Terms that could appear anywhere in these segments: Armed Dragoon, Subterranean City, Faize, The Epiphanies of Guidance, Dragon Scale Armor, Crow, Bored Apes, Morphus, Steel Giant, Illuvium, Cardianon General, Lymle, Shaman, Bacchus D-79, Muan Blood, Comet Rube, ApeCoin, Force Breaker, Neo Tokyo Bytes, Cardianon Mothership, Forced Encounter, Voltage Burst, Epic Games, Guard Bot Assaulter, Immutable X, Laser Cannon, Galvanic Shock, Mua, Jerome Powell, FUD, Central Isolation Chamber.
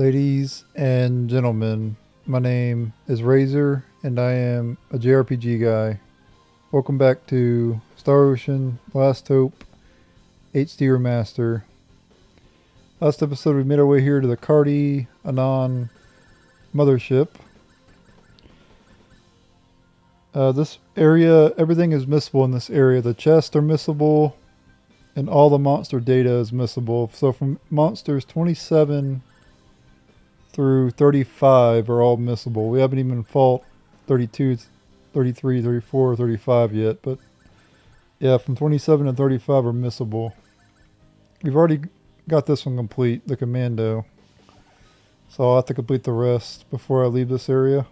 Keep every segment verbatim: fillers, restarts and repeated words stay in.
Ladies and gentlemen, my name is Razor and I am a J R P G guy. Welcome back to Star Ocean, Last Hope, H D Remaster. Last episode we made our way here to the Cardianon Mothership. Uh, this area, everything is missable in this area. The chests are missable and all the monster data is missable. So from monsters twenty-seven through thirty-five are all missable. We haven't even fought thirty-two, thirty-three, thirty-four, thirty-five yet, but yeah, from twenty-seven to thirty-five are missable. We've already got this one complete, the Commando, so I'll have to complete the rest before I leave this area,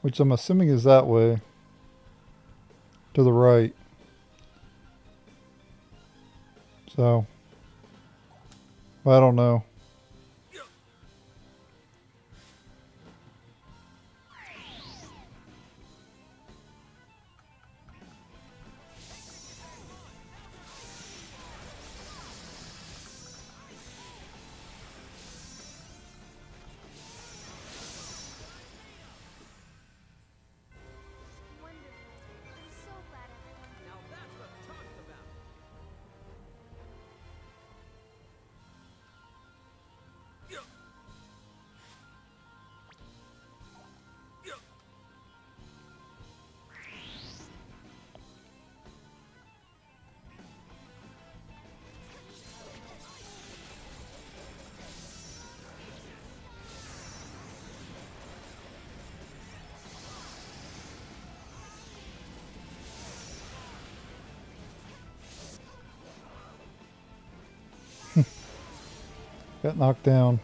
which I'm assuming is that way to the right. So I don't know. Got knocked down.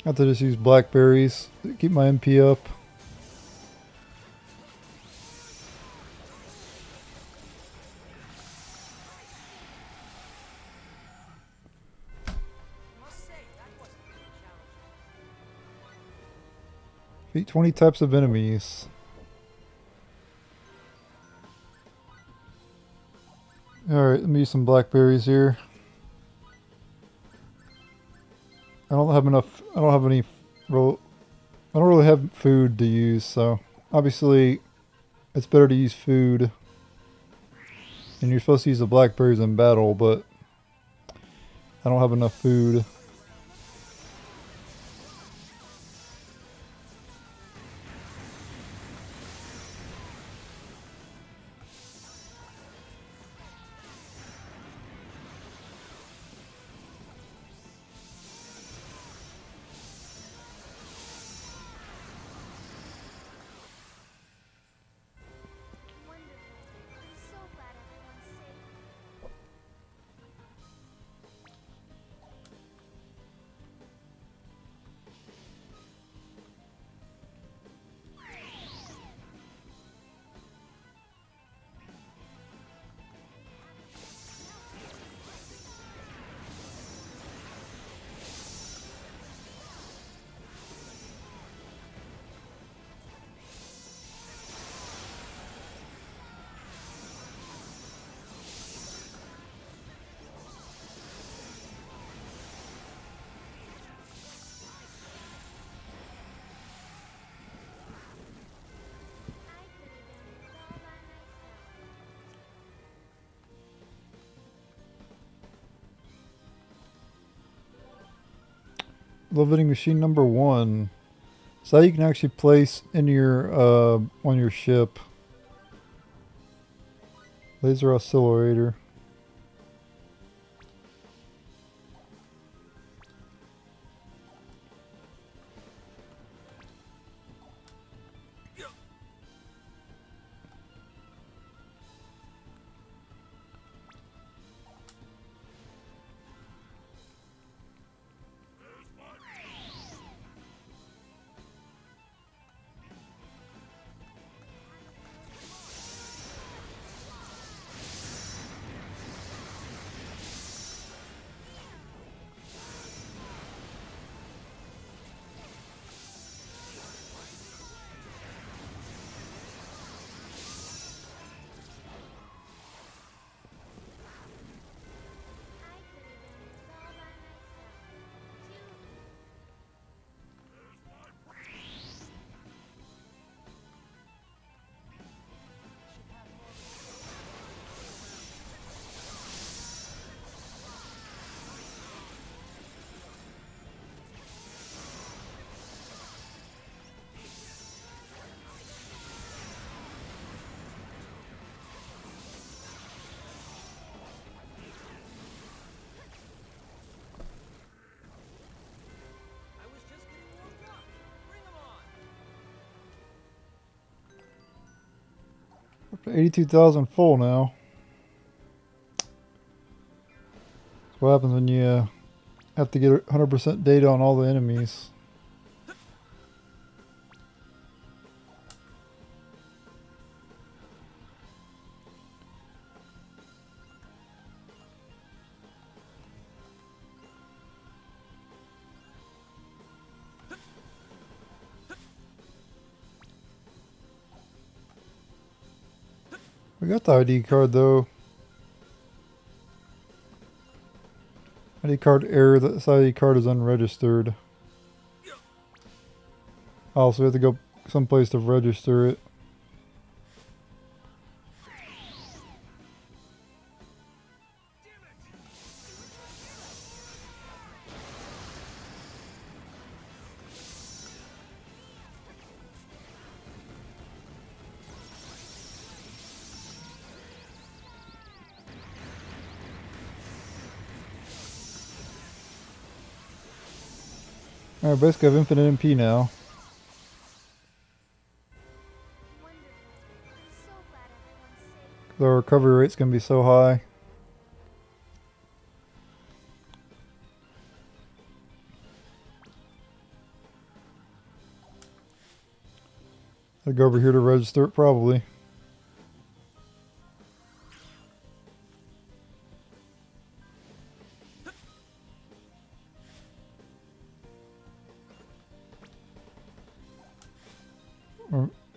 I have to just use blackberries to keep my M P up. Defeat twenty types of enemies. Alright, let me use some blackberries here. I don't have enough, I don't have any, real, I don't really have food to use, so obviously it's better to use food. And you're supposed to use the blackberries in battle, but I don't have enough food. Leveling machine number one. So that you can actually place in your uh, on your ship. Laser oscillator. eighty-two thousand full now. That's what happens when you uh, have to get one hundred percent data on all the enemies. We got the I D card though. I D card error, this I D card is unregistered. Oh, so we have to go someplace to register it. Alright, basically I have infinite M P now. The recovery rate's gonna be so high. I'd go over here to register it probably.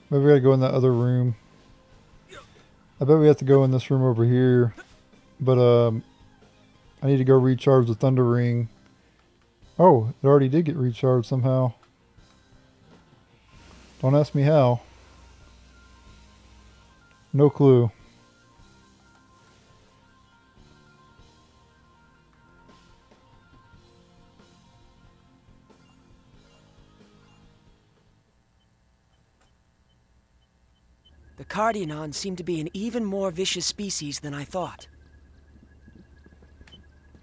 Maybe we gotta go in that other room. I bet we have to go in this room over here. But um, I need to go recharge the Thunder Ring. Oh, it already did get recharged somehow. Don't ask me how. No clue. Cardianon seem to be an even more vicious species than I thought.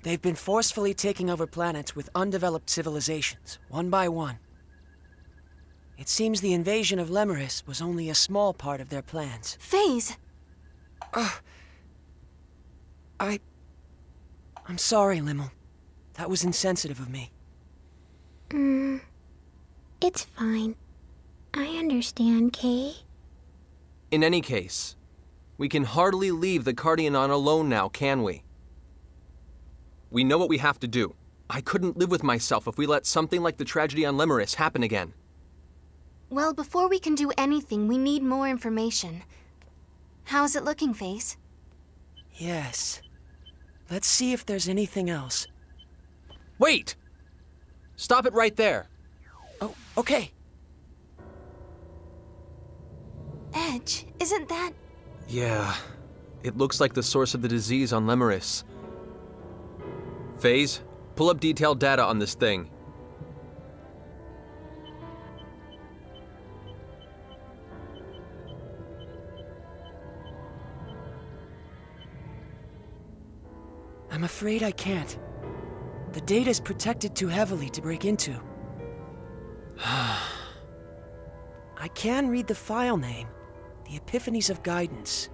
They've been forcefully taking over planets with undeveloped civilizations, one by one. It seems the invasion of Lemuris was only a small part of their plans. Faize! Uh, I... I'm sorry, Lymle. That was insensitive of me. Mm, it's fine. I understand, Kay. In any case, we can hardly leave the Cardianon alone now, can we? We know what we have to do. I couldn't live with myself if we let something like the tragedy on Lemuris happen again. Well, before we can do anything, we need more information. How's it looking, Faize? Yes. Let's see if there's anything else. Wait! Stop it right there. Oh, okay. Edge, isn't that... Yeah, it looks like the source of the disease on Lemuris. Faize, pull up detailed data on this thing. I'm afraid I can't. The data's protected too heavily to break into. I can read the file name. The Epiphanies of Guidance,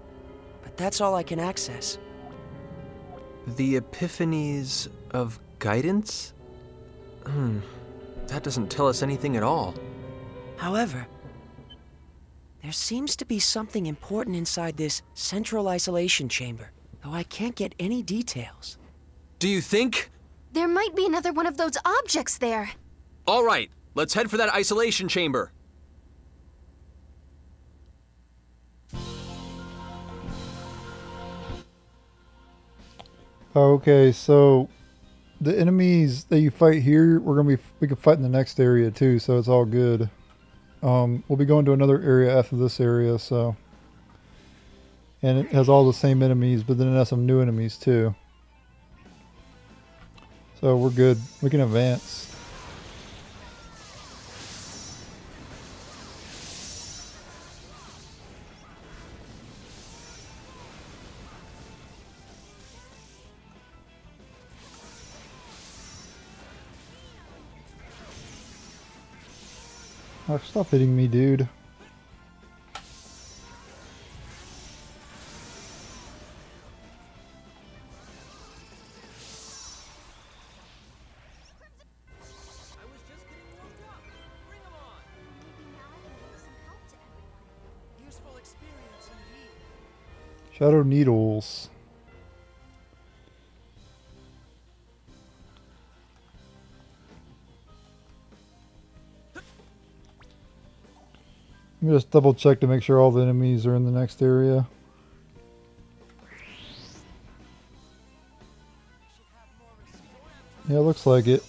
but that's all I can access. The Epiphanies of Guidance? Hmm, that doesn't tell us anything at all. However, there seems to be something important inside this Central Isolation Chamber, though I can't get any details. Do you think? There might be another one of those objects there. All right, let's head for that Isolation Chamber. Okay, so the enemies that you fight here, we're gonna be we can fight in the next area too, so it's all good. Um, we'll be going to another area after this area, so and it has all the same enemies, but then it has some new enemies too. So we're good. We can advance. Stop hitting me, dude. Shadow Needles. Let me just double check to make sure all the enemies are in the next area. Yeah, looks like it.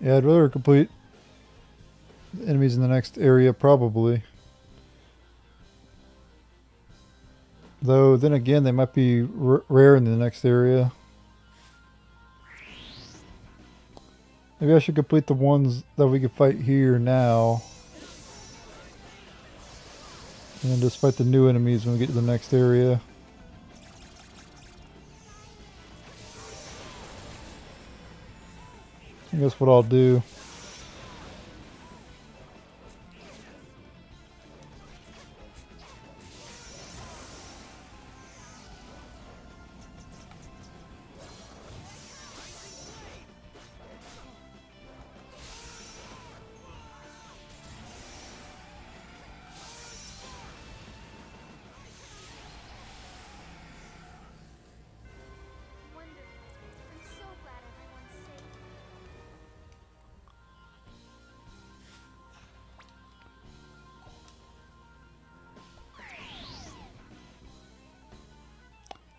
Yeah, I'd rather complete enemies in the next area, probably. Though, then again, they might be r rare in the next area. Maybe I should complete the ones that we can fight here now. And then just fight the new enemies when we get to the next area. I guess what I'll do.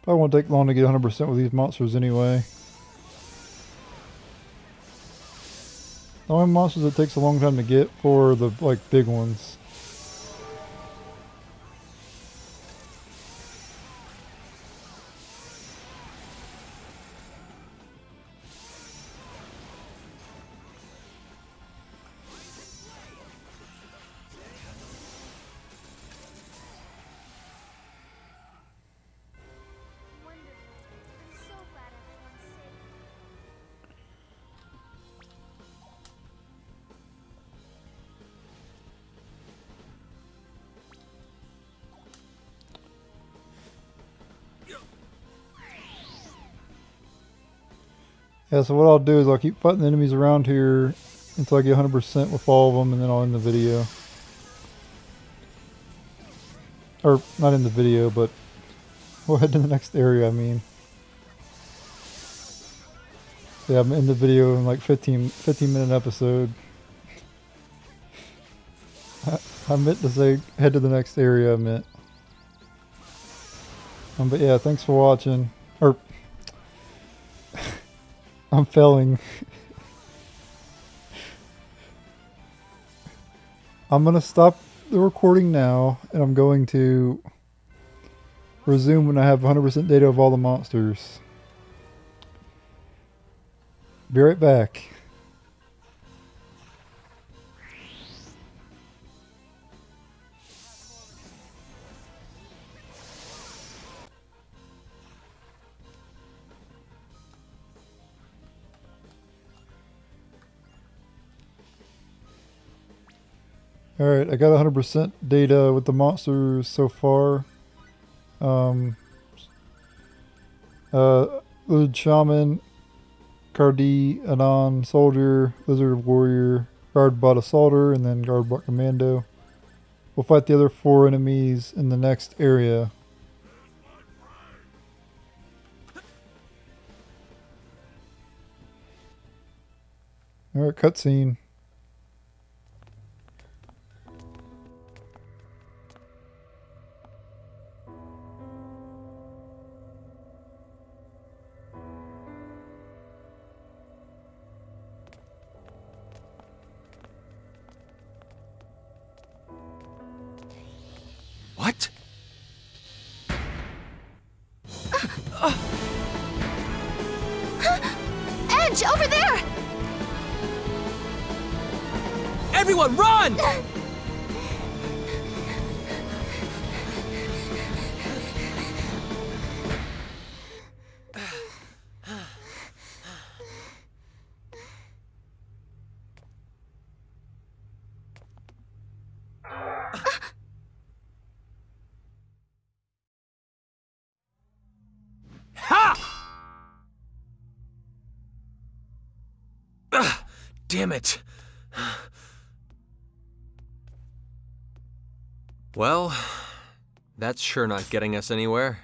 I won't take long to get one hundred percent with these monsters anyway. The only monsters it takes a long time to get for the like big ones. Yeah, so what I'll do is I'll keep fighting the enemies around here until I get one hundred percent with all of them, and then I'll end the video. Or, not end the video, but we'll head to the next area, I mean. Yeah, I'm in the video in like fifteen, fifteen minute episode. I, I meant to say head to the next area, I meant. Um, but yeah, thanks for watching. Or, I'm failing. I'm going to stop the recording now, and I'm going to resume when I have one hundred percent data of all the monsters. Be right back. Alright, I got one hundred percent data with the monsters so far. Um, uh, Lizard Shaman, Cardianon Soldier, Lizard Warrior, Guard Bot Assaulter, and then Guard Bot Commando. We'll fight the other four enemies in the next area. Alright, cutscene. Everyone, run! Damn it. Well, that's sure not getting us anywhere.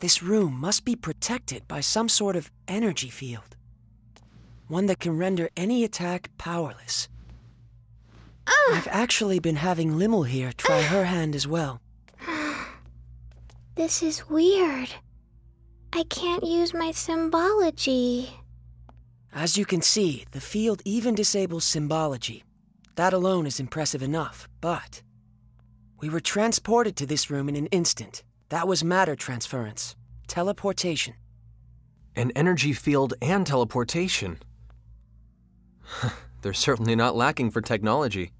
This room must be protected by some sort of energy field. One that can render any attack powerless. Uh. I've actually been having Lymle here try uh. her hand as well. This is weird. I can't use my symbology. As you can see, the field even disables symbology. That alone is impressive enough, but... we were transported to this room in an instant. That was matter transference. Teleportation. An energy field and teleportation. They're certainly not lacking for technology.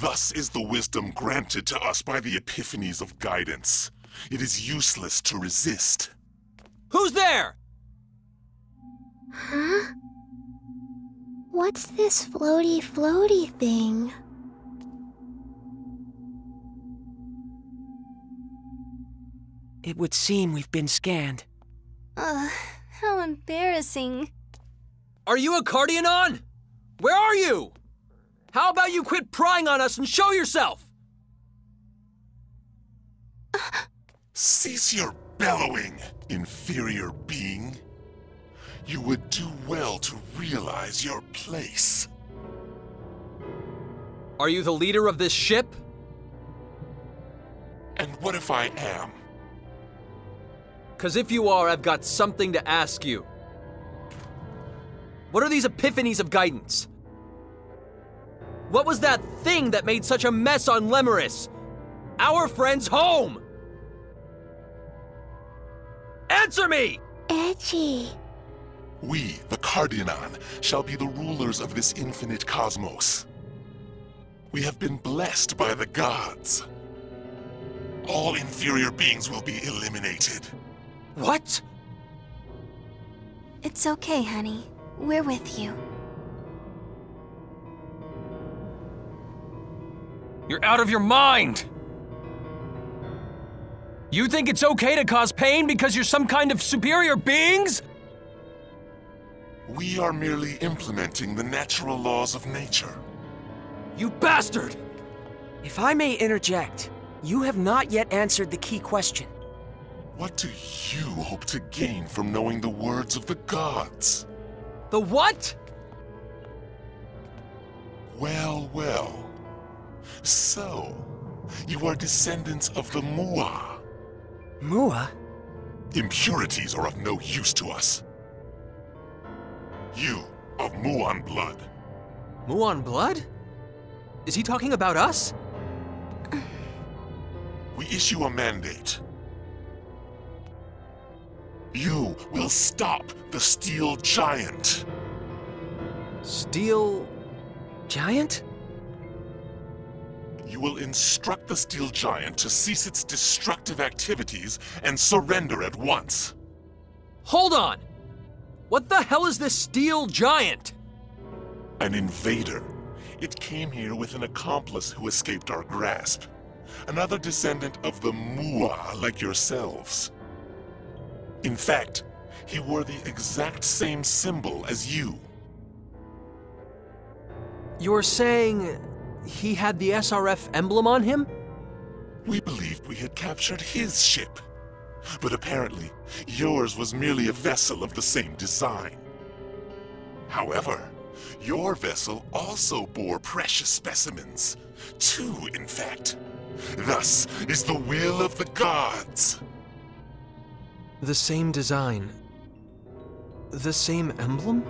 Thus is the wisdom granted to us by the Epiphanies of Guidance. It is useless to resist. Who's there? Huh? What's this floaty floaty thing? It would seem we've been scanned. Ugh, how embarrassing. Are you a Cardianon? Where are you? How about you quit prying on us and show yourself? Cease your bellowing, inferior being. You would do well to realize your place. Are you the leader of this ship? And what if I am? 'Cause if you are, I've got something to ask you. What are these Epiphanies of Guidance? What was that thing that made such a mess on Lemuris? Our friend's home! Answer me! Edgy. We, the Cardianon, shall be the rulers of this infinite cosmos. We have been blessed by the gods. All inferior beings will be eliminated. What? It's okay, honey. We're with you. You're out of your mind! You think it's okay to cause pain because you're some kind of superior beings? We are merely implementing the natural laws of nature. You bastard! If I may interject, you have not yet answered the key question. What do you hope to gain from knowing the words of the gods? The what? Well, well. So, you are descendants of the Mua. Mua? Impurities are of no use to us. You, of Muan Blood. Muan Blood? Is he talking about us? We issue a mandate. You will stop the Steel Giant. Steel... Giant? You will instruct the Steel Giant to cease its destructive activities and surrender at once. Hold on! What the hell is this Steel Giant? An invader. It came here with an accomplice who escaped our grasp. Another descendant of the Mua, like yourselves. In fact, he wore the exact same symbol as you. You're saying he had the S R F emblem on him? We believed we had captured his ship. But apparently, yours was merely a vessel of the same design. However, your vessel also bore precious specimens. Two, in fact. Thus is the will of the gods. The same design. The same emblem?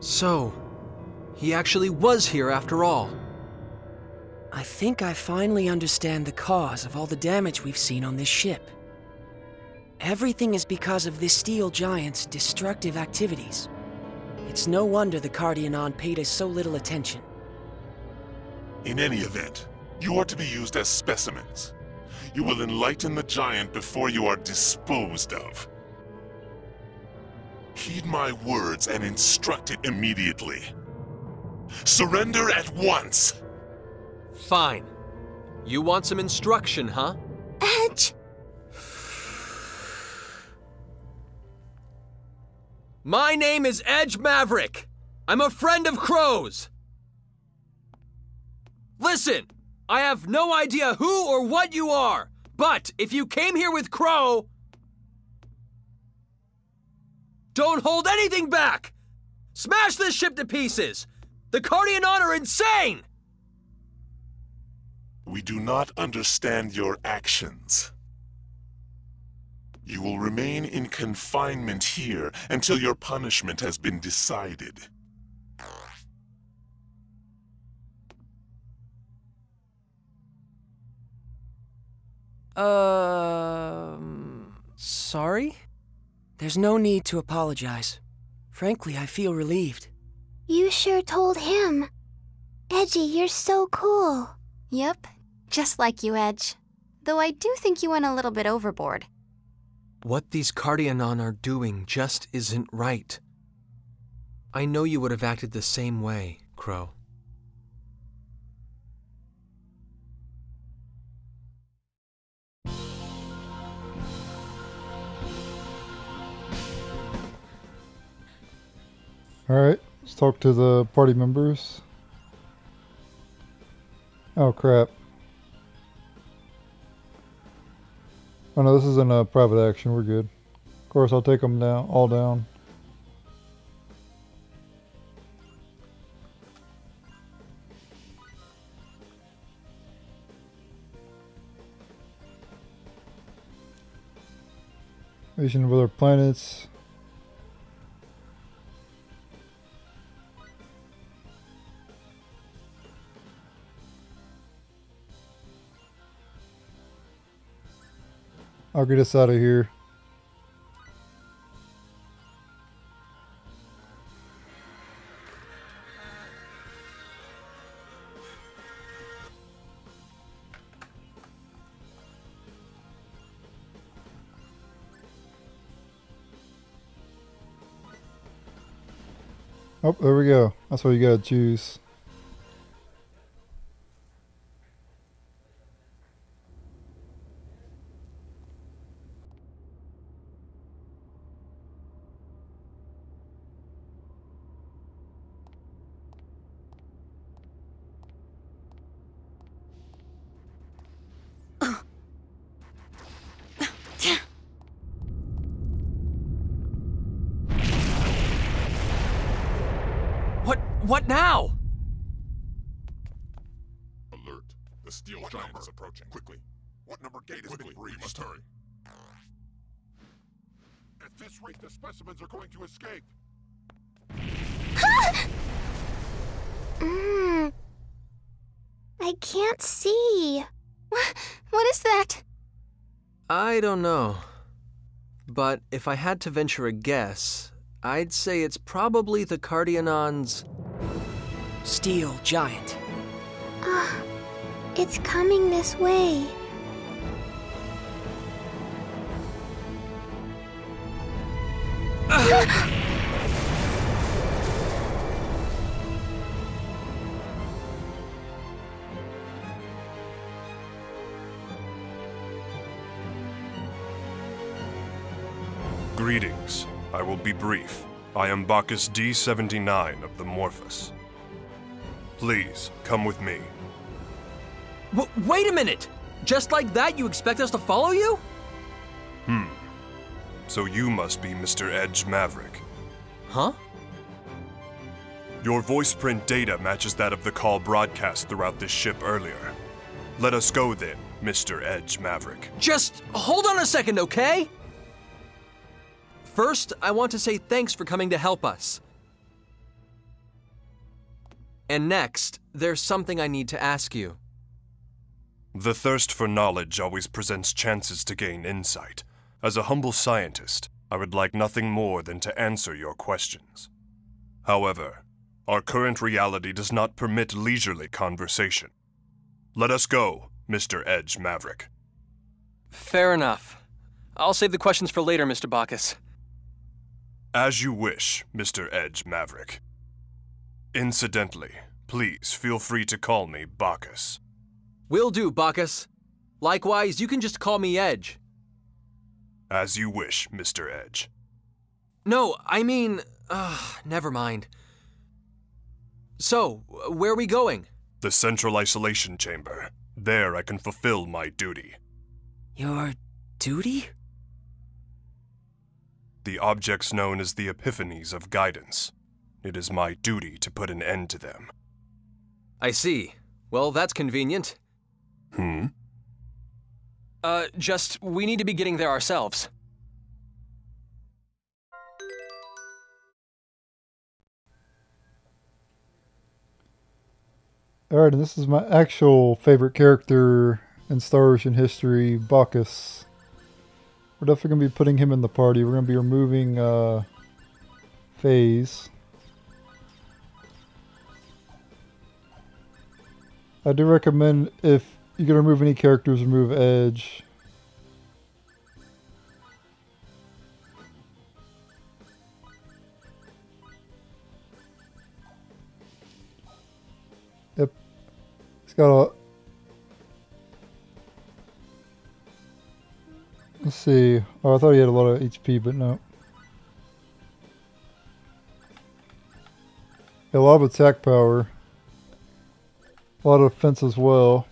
So, he actually was here after all. I think I finally understand the cause of all the damage we've seen on this ship. Everything is because of this Steel Giant's destructive activities. It's no wonder the Cardianon paid us so little attention. In any event, you are to be used as specimens. You will enlighten the Giant before you are disposed of. Heed my words and instruct it immediately. Surrender at once! Fine. You want some instruction, huh? Edge! My name is Edge Maverick! I'm a friend of Crow's! Listen! I have no idea who or what you are, but if you came here with Crow, don't hold anything back! Smash this ship to pieces! The Cardianon are insane! We do not understand your actions. You will remain in confinement here until your punishment has been decided. Um... Sorry? There's no need to apologize. Frankly, I feel relieved. You sure told him. Edgy, you're so cool. Yep. Just like you, Edge. Though I do think you went a little bit overboard. What these Cardianon are doing just isn't right. I know you would have acted the same way, Crow. Alright, let's talk to the party members. Oh crap. Oh no, this isn't a private action, we're good. Of course, I'll take them down, all down. Invasion of other planets. I'll get us out of here. Oh, there we go. That's what you gotta choose. What now? Alert. The Steel Giant is approaching. Quickly. What number gate is it? We must hurry. At this rate, the specimens are going to escape. mm. I can't see. What is that? I don't know. But if I had to venture a guess, I'd say it's probably the Cardianon's Steel Giant. Ah, it's coming this way. Uh. Greetings. I will be brief. I am Bacchus D seventy-nine of the Morphus. Please, come with me. W- wait a minute! Just like that, you expect us to follow you? Hmm. So you must be Mister Edge Maverick. Huh? Your voice print data matches that of the call broadcast throughout this ship earlier. Let us go then, Mister Edge Maverick. Just hold on a second, okay? First, I want to say thanks for coming to help us. And next, there's something I need to ask you. The thirst for knowledge always presents chances to gain insight, As a humble scientist, I would like nothing more than to answer your questions. However, our current reality does not permit leisurely conversation. Let us go, Mister Edge Maverick. Fair enough. I'll save the questions for later, Mister Bacchus. As you wish, Mister Edge Maverick. Incidentally, please feel free to call me Bacchus. Will do, Bacchus. Likewise, you can just call me Edge. As you wish, Mister Edge. No, I mean... Uh, never mind. So, where are we going? The Central Isolation Chamber. There I can fulfill my duty. Your duty? The objects known as the Epiphanies of Guidance. It is my duty to put an end to them. I see. Well, that's convenient. Hmm? Uh, just, we need to be getting there ourselves. Alright, and this is my actual favorite character in Star Ocean history, Bacchus. We're definitely going to be putting him in the party. We're going to be removing, uh, Faize. I do recommend if you can remove any characters, remove Edge. Yep. It's got a... Let's see. Oh, I thought he had a lot of H P, but no. A lot of attack power. A lot of defense as well.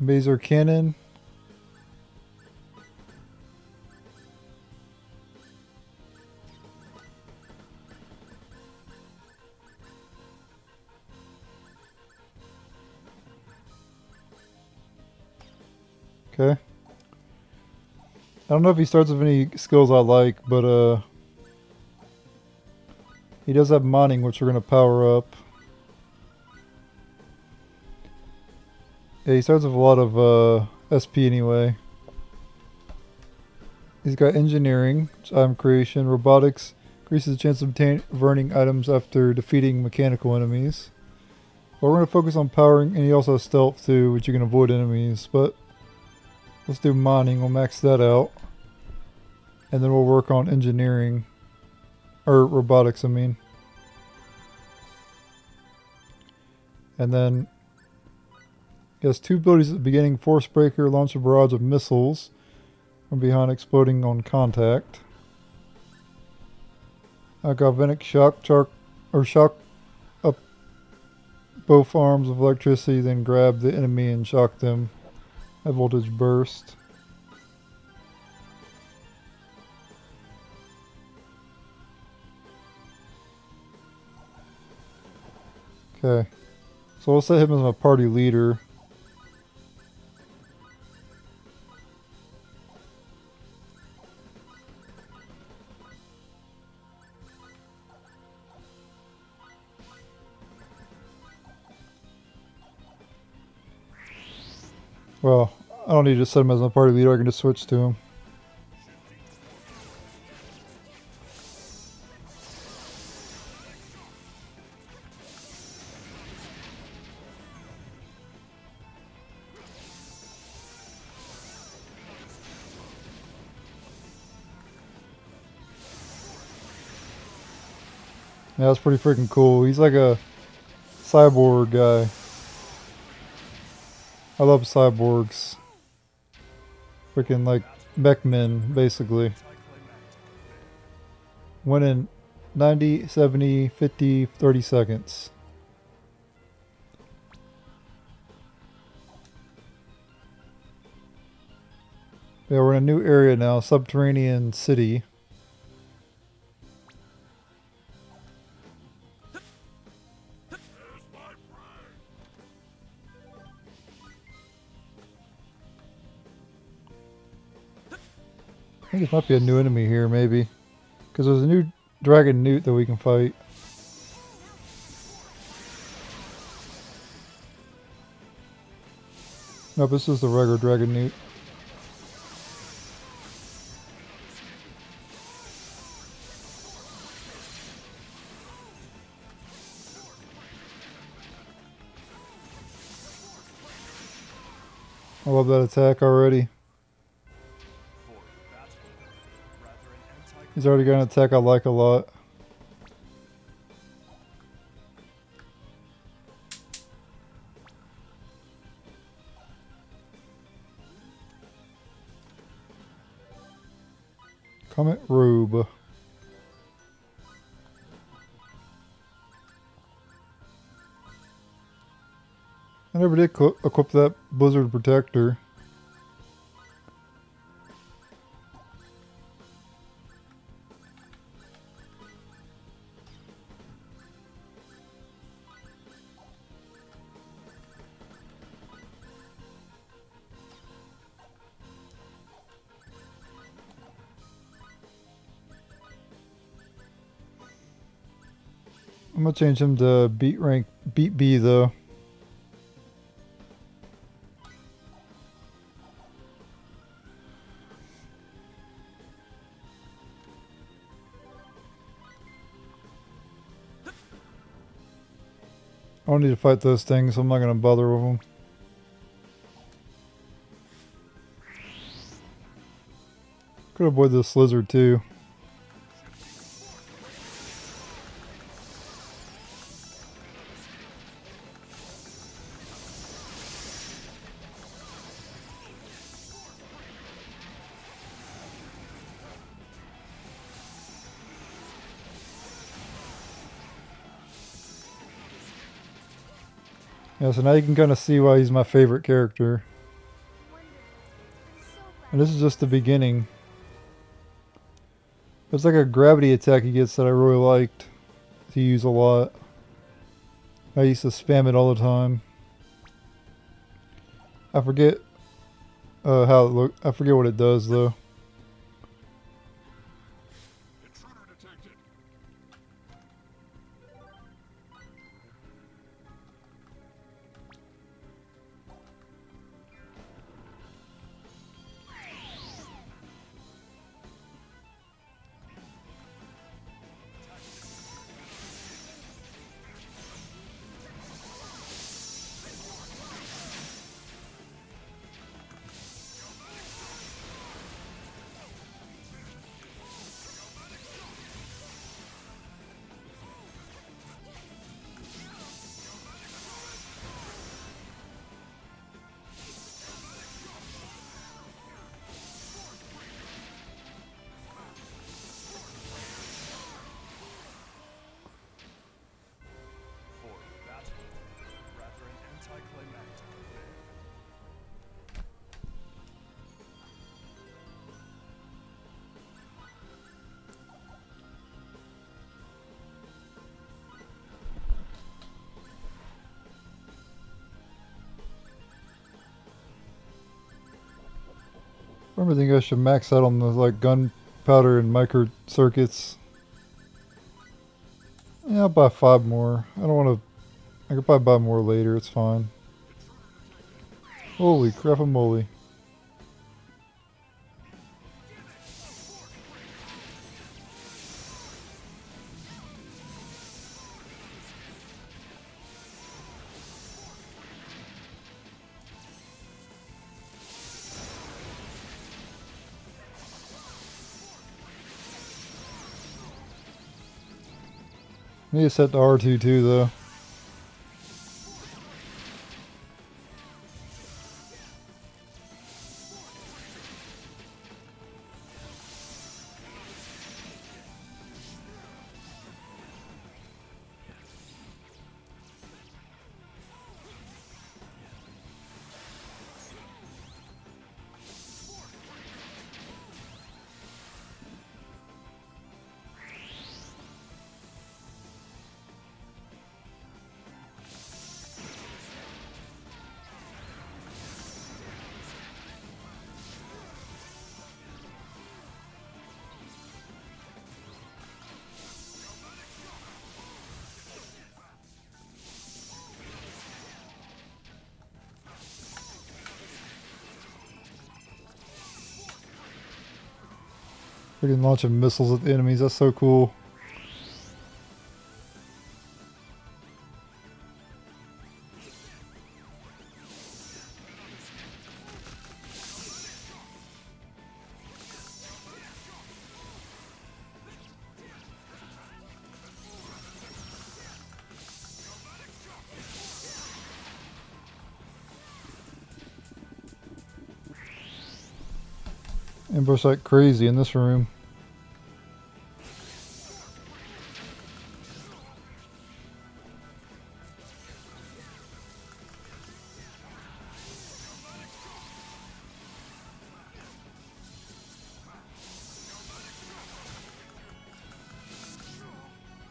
Laser Cannon. Okay. I don't know if he starts with any skills I like, but uh, he does have mining, which we're going to power up. Yeah, he starts with a lot of uh, S P anyway. He's got engineering, which item creation, robotics, increases the chance of obtaining burning items after defeating mechanical enemies. But we're going to focus on powering, and he also has stealth too, which you can avoid enemies. But let's do mining, we'll max that out. And then we'll work on engineering, or robotics, I mean. And then he has two abilities at the beginning, Force Breaker, launch a barrage of missiles from behind exploding on contact. A Galvanic Shock, char or shock up both arms of electricity, then grab the enemy and shock them. A Voltage Burst. Okay. So we'll set him as my party leader. Well, I don't need to set him as my party leader, I can just switch to him. Yeah, that's pretty freaking cool. He's like a cyborg guy. I love cyborgs. Freaking like mech men, basically. Went in ninety, seventy, fifty, thirty seconds. Yeah, we're in a new area now, Subterranean City. I think it might be a new enemy here, maybe. Because there's a new Dragon Newt that we can fight. Nope, this is the regular Dragon Newt. I love that attack already. He's already got an attack I like a lot. Comet Rube. I never did equip that Blizzard Protector. I'm gonna change him to beat rank, beat B though. I don't need to fight those things, so I'm not going to bother with them. Could avoid this lizard too. Yeah, so now you can kind of see why he's my favorite character. And this is just the beginning. It's like a gravity attack he gets that I really liked to use a lot. I used to spam it all the time. I forget uh, how it look. I forget what it does though. I think I should max out on the like gunpowder and micro circuits. Yeah, I'll buy five more. I don't want to. I could probably buy more later. It's fine. Holy crap, a moly! I need to set to R two too though. Freaking launching missiles at the enemies, that's so cool. Burst like crazy in this room.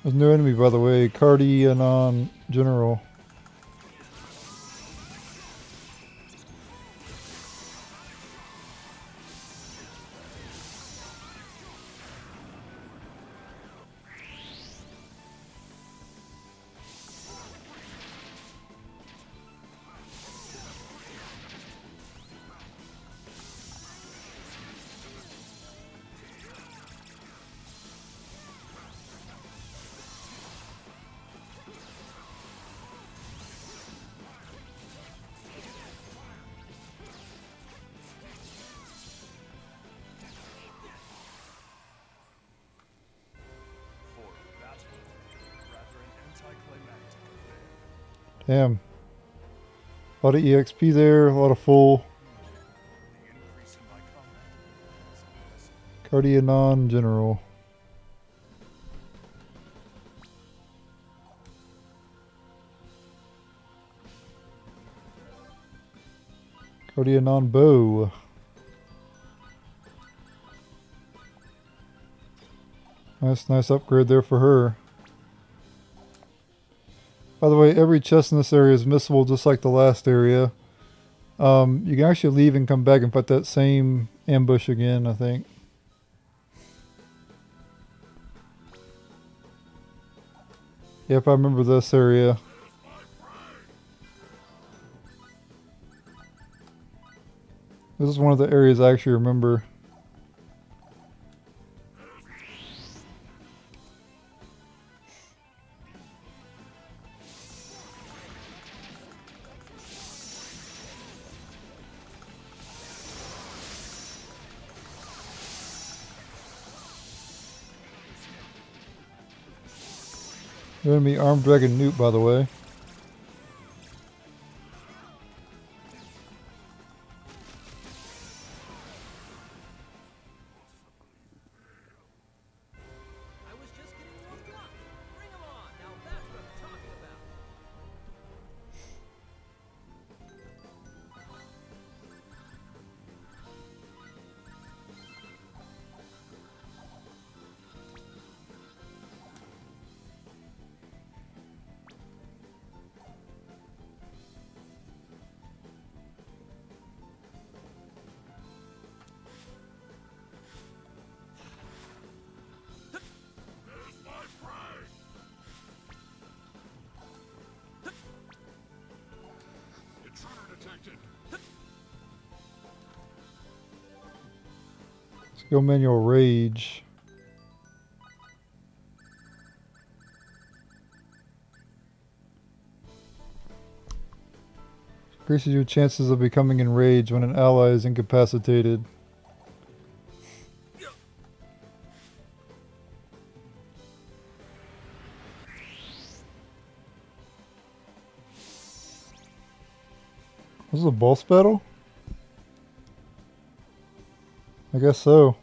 There's no enemy, by the way. Cardianon General. Damn. A lot of E X P there, a lot of full. Cardianon General. Cardianon Bow. Nice, nice upgrade there for her. By the way, every chest in this area is missable, just like the last area. Um, you can actually leave and come back and fight that same ambush again, I think. Yep, I remember this area. This is one of the areas I actually remember. Enemy Armed Dragon Newt, by the way. Skill manual rage. Increases your chances of becoming enraged when an ally is incapacitated. This is a boss battle? I guess so.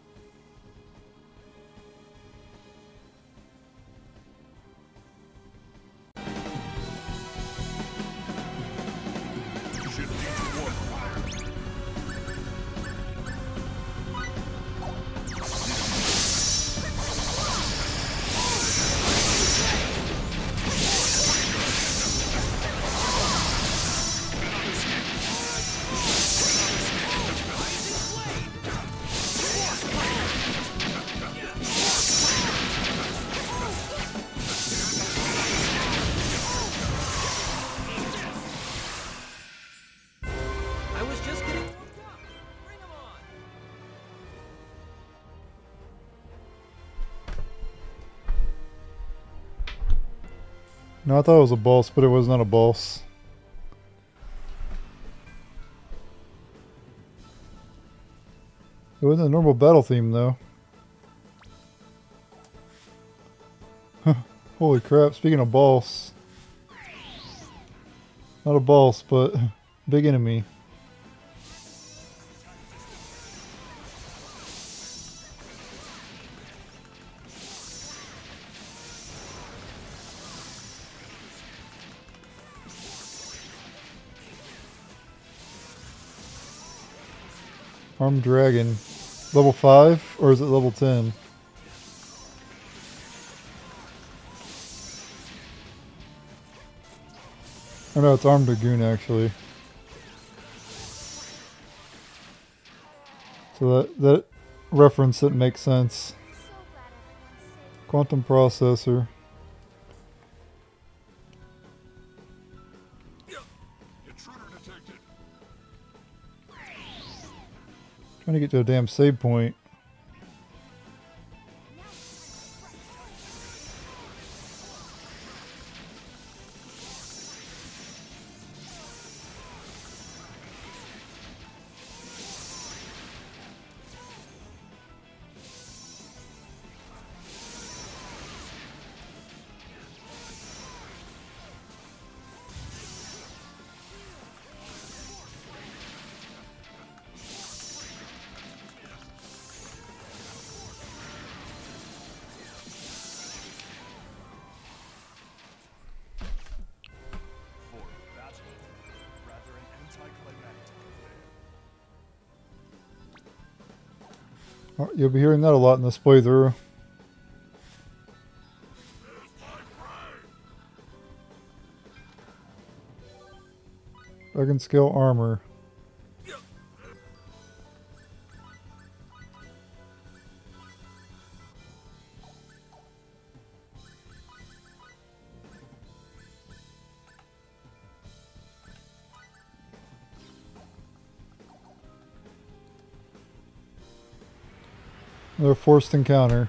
No, I thought it was a boss, but it was not a boss. It wasn't a normal battle theme, though. Holy crap, speaking of boss. Not a boss, but big enemy. Armed Dragon. Level five? Or is it level ten? Oh no, it's Armed Dragoon actually. So that, that reference didn't make sense. Quantum Processor. Intruder detected. Trying to get to a damn save point. You'll be hearing that a lot in this playthrough. Dragon Scale Armor. Another forced encounter.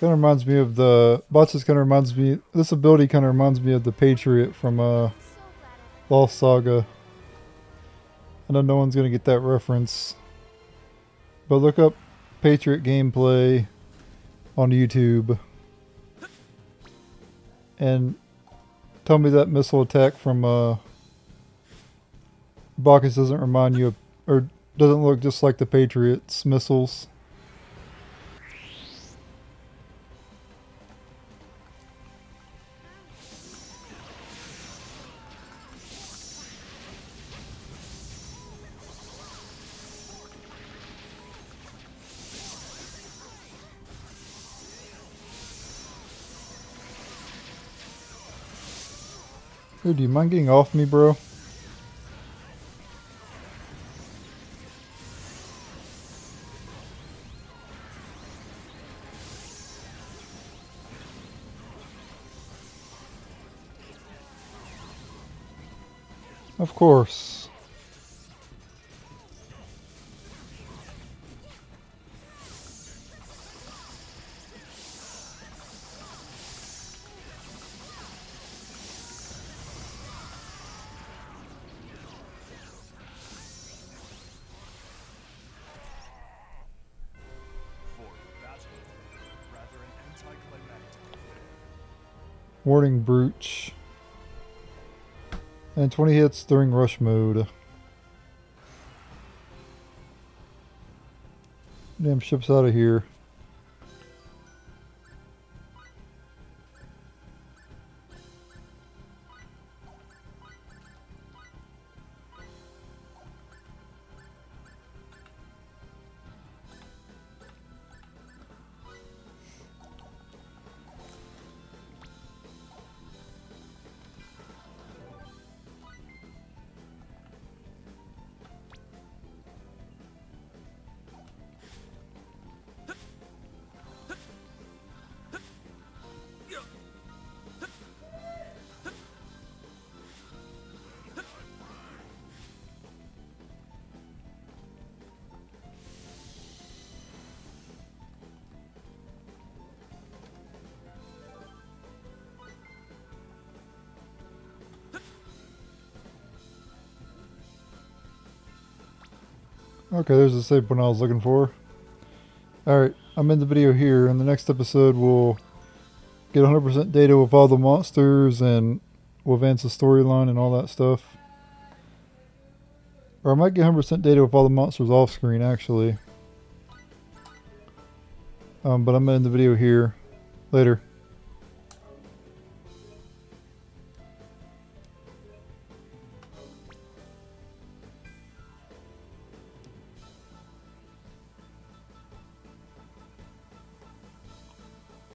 Kind of reminds me of the Botches. Kind of reminds me. This ability kind of reminds me of the Patriot from uh. Lost Saga. I know no one's going to get that reference, but look up Patriot gameplay on YouTube and tell me that missile attack from uh, Bacchus doesn't remind you of, or doesn't look just like the Patriot's missiles. Dude, do you mind getting off me, bro? Of course. Warding Brooch. And twenty hits during rush mode. Damn, ship's out of here. Okay, there's the save point I was looking for. Alright, I'm in the video here. In the next episode, we'll get one hundred percent data with all the monsters, and we'll advance the storyline and all that stuff. Or I might get one hundred percent data with all the monsters off screen, actually. Um, but I'm going to end the video here. Later.